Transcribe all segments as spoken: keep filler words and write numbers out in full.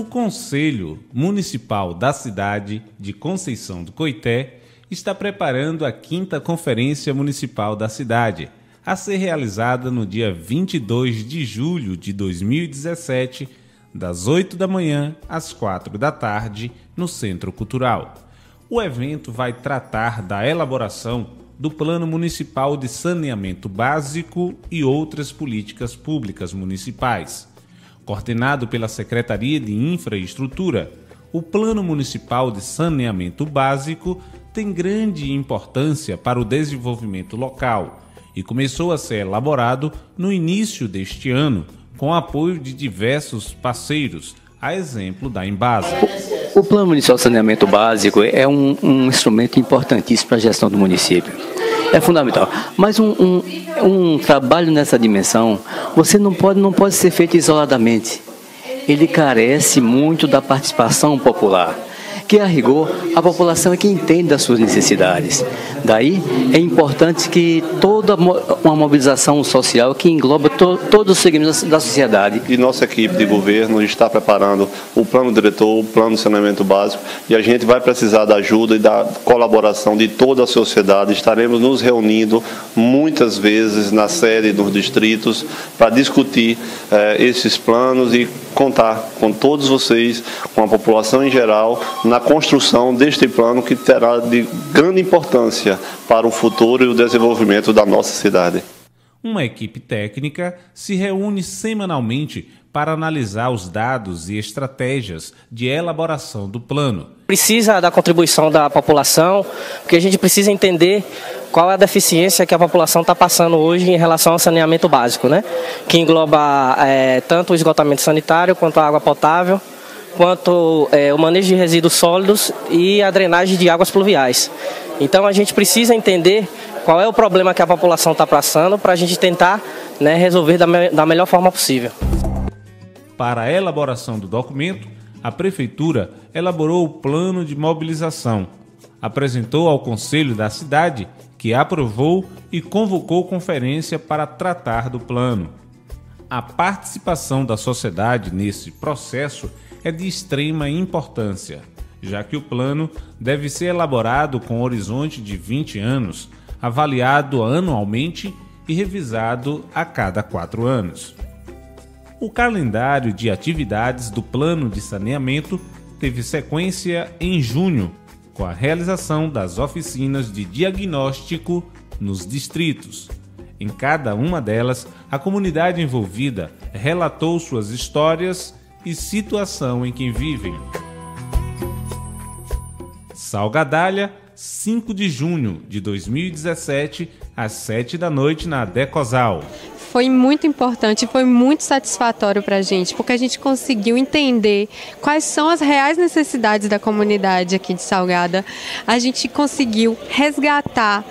o Conselho Municipal da Cidade de Conceição do Coité está preparando a quinta Conferência Municipal da Cidade, a ser realizada no dia vinte e dois de julho de dois mil e dezessete, das oito da manhã às quatro da tarde, no Centro Cultural. O evento vai tratar da elaboração do Plano Municipal de Saneamento Básico e outras políticas públicas municipais. Coordenado pela Secretaria de Infraestrutura, o Plano Municipal de Saneamento Básico tem grande importância para o desenvolvimento local e começou a ser elaborado no início deste ano, com apoio de diversos parceiros, a exemplo da Embasa. O Plano Municipal de Saneamento Básico é um, um instrumento importantíssimo para a gestão do município. É fundamental. Mas um, um, um trabalho nessa dimensão, você não pode, não pode ser feito isoladamente. Ele carece muito da participação popular, que a rigor a população é que entende das suas necessidades. Daí é importante que toda uma mobilização social que engloba to, todos os segmentos da sociedade. E nossa equipe de governo está preparando o plano diretor, o plano de saneamento básico, e a gente vai precisar da ajuda e da colaboração de toda a sociedade. Estaremos nos reunindo muitas vezes na sede dos distritos para discutir eh, esses planos e contar com todos vocês, com a população em geral, na construção deste plano que terá de grande importância para o futuro e o desenvolvimento da nossa cidade. Uma equipe técnica se reúne semanalmente para analisar os dados e estratégias de elaboração do plano. Precisa da contribuição da população, porque a gente precisa entender qual é a deficiência que a população está passando hoje em relação ao saneamento básico, né? Que engloba é, tanto o esgotamento sanitário quanto a água potável, quanto é, o manejo de resíduos sólidos e a drenagem de águas pluviais. Então a gente precisa entender qual é o problema que a população está passando para a gente tentar, né, resolver da, me da melhor forma possível. Para a elaboração do documento, a Prefeitura elaborou o plano de mobilização, apresentou ao Conselho da Cidade, que aprovou e convocou conferência para tratar do plano. A participação da sociedade nesse processo é de extrema importância, já que o plano deve ser elaborado com um horizonte de vinte anos, avaliado anualmente e revisado a cada quatro anos. O calendário de atividades do plano de saneamento teve sequência em junho, com a realização das oficinas de diagnóstico nos distritos. Em cada uma delas, a comunidade envolvida relatou suas histórias e situação em que vivem. Salgadália, cinco de junho de dois mil e dezessete, às sete da noite, na Decozal. Foi muito importante, foi muito satisfatório para a gente, porque a gente conseguiu entender quais são as reais necessidades da comunidade aqui de Salgada. A gente conseguiu resgatar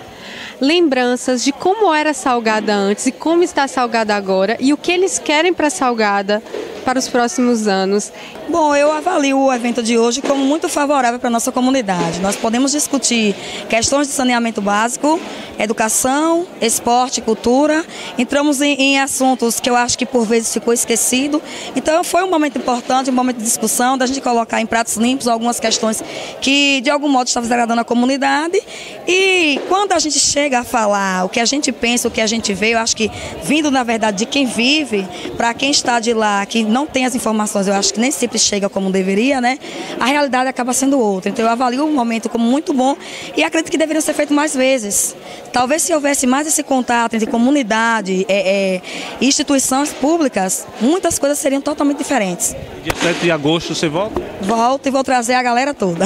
lembranças de como era Salgada antes e como está Salgada agora e o que eles querem para Salgada para os próximos anos. Bom, eu avalio o evento de hoje como muito favorável para a nossa comunidade. Nós podemos discutir questões de saneamento básico, educação, esporte, cultura. Entramos em, em assuntos que eu acho que por vezes ficou esquecido. Então foi um momento importante, um momento de discussão, da gente colocar em pratos limpos algumas questões que de algum modo estavam desagradando a comunidade. E quando a gente chega a falar o que a gente pensa, o que a gente vê, eu acho que vindo na verdade de quem vive, para quem está de lá, que não tem as informações, eu acho que nem sempre chega como deveria, né? A realidade acaba sendo outra. Então eu avalio o momento como muito bom e acredito que deveria ser feito mais vezes. Talvez se houvesse mais esse contato entre comunidade é, é, instituições públicas, muitas coisas seriam totalmente diferentes. Dia sete de agosto você volta? Volto e vou trazer a galera toda.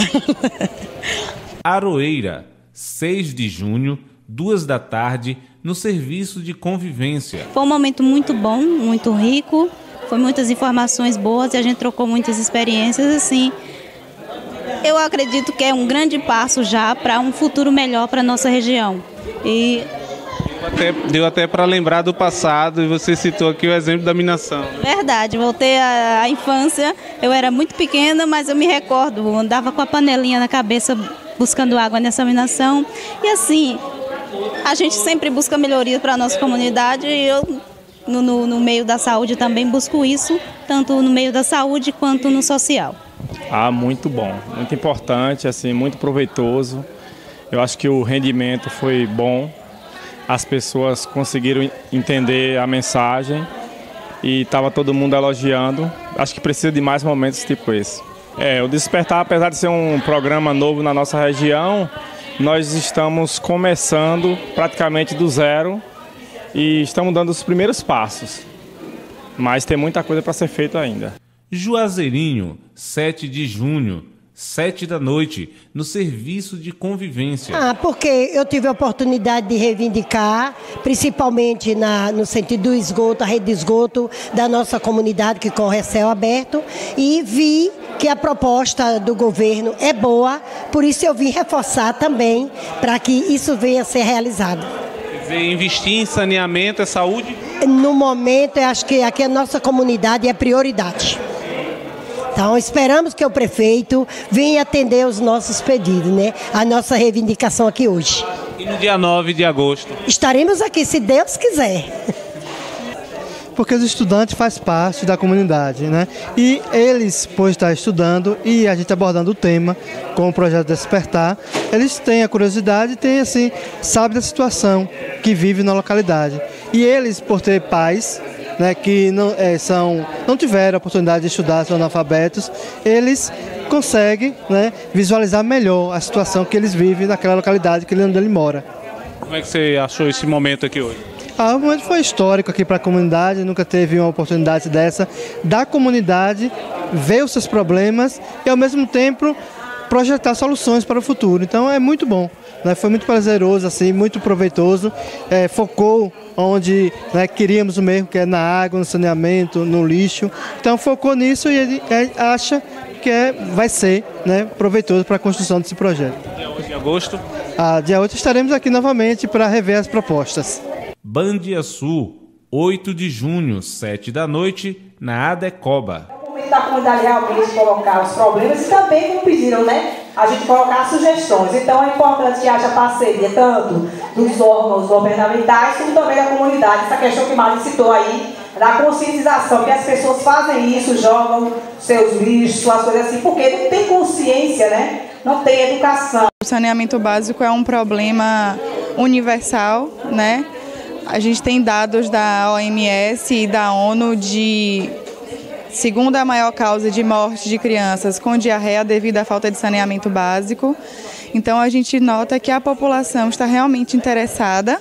Aroeira, seis de junho, duas da tarde, no serviço de convivência. Foi um momento muito bom, muito rico. Foi muitas informações boas e a gente trocou muitas experiências, assim. Eu acredito que é um grande passo já para um futuro melhor para a nossa região. E Deu até, deu até para lembrar do passado, e você citou aqui o exemplo da minação. Verdade, voltei à, à infância, eu era muito pequena, mas eu me recordo, andava com a panelinha na cabeça buscando água nessa minação. E assim, a gente sempre busca melhoria para a nossa comunidade e eu... no, no, no meio da saúde também busco isso, tanto no meio da saúde quanto no social. Ah, muito bom, muito importante, assim, muito proveitoso. Eu acho que o rendimento foi bom, as pessoas conseguiram entender a mensagem e estava todo mundo elogiando. Acho que precisa de mais momentos tipo esse. É, o Despertar, apesar de ser um programa novo na nossa região, nós estamos começando praticamente do zero e estamos dando os primeiros passos, mas tem muita coisa para ser feita ainda. Juazeirinho, sete de junho, sete da noite, no serviço de convivência. Ah, porque eu tive a oportunidade de reivindicar, principalmente na, no sentido do esgoto, a rede de esgoto da nossa comunidade que corre a céu aberto, e vi que a proposta do governo é boa, por isso eu vim reforçar também para que isso venha a ser realizado. Quer dizer, investir em saneamento é saúde? No momento, eu acho que aqui a nossa comunidade é prioridade. Então, esperamos que o prefeito venha atender os nossos pedidos, né? A nossa reivindicação aqui hoje. E no dia nove de agosto? Estaremos aqui, se Deus quiser. Porque os estudantes fazem parte da comunidade, né? E eles, por estar estudando e a gente abordando o tema com o projeto Despertar, eles têm a curiosidade, têm assim, sabem da situação que vive na localidade. E eles, por ter pais, né, que não, é, são, não tiveram a oportunidade de estudar, são analfabetos, eles conseguem, né, visualizar melhor a situação que eles vivem naquela localidade que onde ele mora. Como é que você achou esse momento aqui hoje? Ah, o momento foi histórico aqui para a comunidade, nunca teve uma oportunidade dessa, da comunidade ver os seus problemas e ao mesmo tempo projetar soluções para o futuro. Então é muito bom. Foi muito prazeroso, assim, muito proveitoso, é, focou onde, né, queríamos o mesmo, que é na água, no saneamento, no lixo. Então focou nisso e ele é, acha que é, vai ser, né, proveitoso para a construção desse projeto. Dia oito de agosto? Ah, dia oito estaremos aqui novamente para rever as propostas. Bandia Sul, oito de junho, sete da noite, na Adecoba. Da comunidade realmente colocar os problemas e também, como pediram, né, a gente colocar sugestões. Então é importante que haja parceria tanto dos órgãos governamentais como também da comunidade. Essa questão que Mari citou aí, da conscientização, que as pessoas fazem isso, jogam seus lixos, suas coisas assim, porque não tem consciência, né, não tem educação. O saneamento básico é um problema universal, né, a gente tem dados da O M S e da ONU de... Segunda a maior causa de morte de crianças com diarreia devido à falta de saneamento básico. Então a gente nota que a população está realmente interessada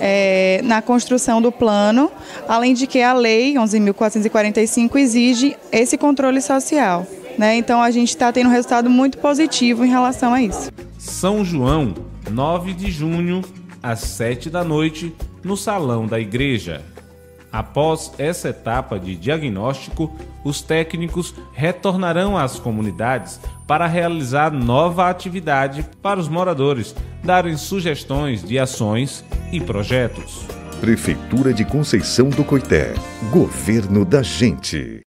é, na construção do plano, além de que a lei onze mil quatrocentos e quarenta e cinco exige esse controle social, né? Então a gente está tendo um resultado muito positivo em relação a isso. São João, nove de junho, às sete da noite, no Salão da Igreja. Após essa etapa de diagnóstico, os técnicos retornarão às comunidades para realizar nova atividade para os moradores, darem sugestões de ações e projetos. Prefeitura de Conceição do Coité. Governo da gente.